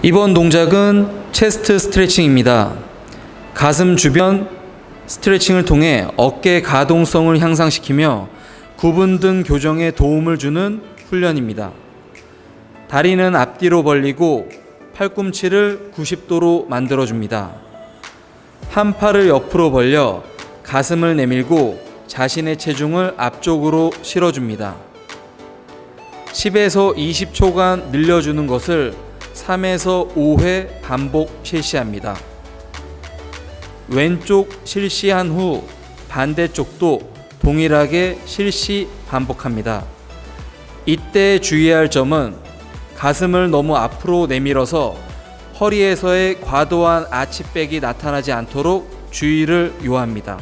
이번 동작은 체스트 스트레칭입니다. 가슴 주변 스트레칭을 통해 어깨 가동성을 향상시키며 구분 등 교정에 도움을 주는 훈련입니다. 다리는 앞뒤로 벌리고 팔꿈치를 90도로 만들어줍니다. 한 팔을 옆으로 벌려 가슴을 내밀고 자신의 체중을 앞쪽으로 실어줍니다. 10에서 20초간 늘려주는 것을 3에서 5회 반복 실시합니다. 왼쪽 실시한 후 반대쪽도 동일하게 실시 반복합니다. 이때 주의할 점은 가슴을 너무 앞으로 내밀어서 허리에서의 과도한 아치백이 나타나지 않도록 주의를 요합니다.